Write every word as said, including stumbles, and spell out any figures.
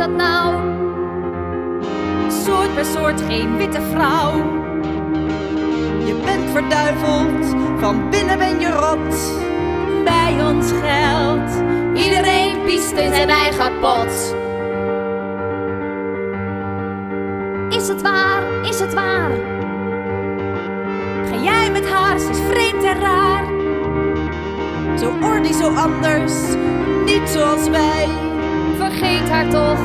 dat nou? Soort per soort, geen witte vrouw. Je bent verduiveld, van binnen ben je rot. Bij ons geldt, iedereen piest in zijn eigen pot. Is het waar, is het waar? Ga jij met haar, ze is vreemd en raar. Zo ordy, zo anders, niet zoals wij. Vergeet haar toch.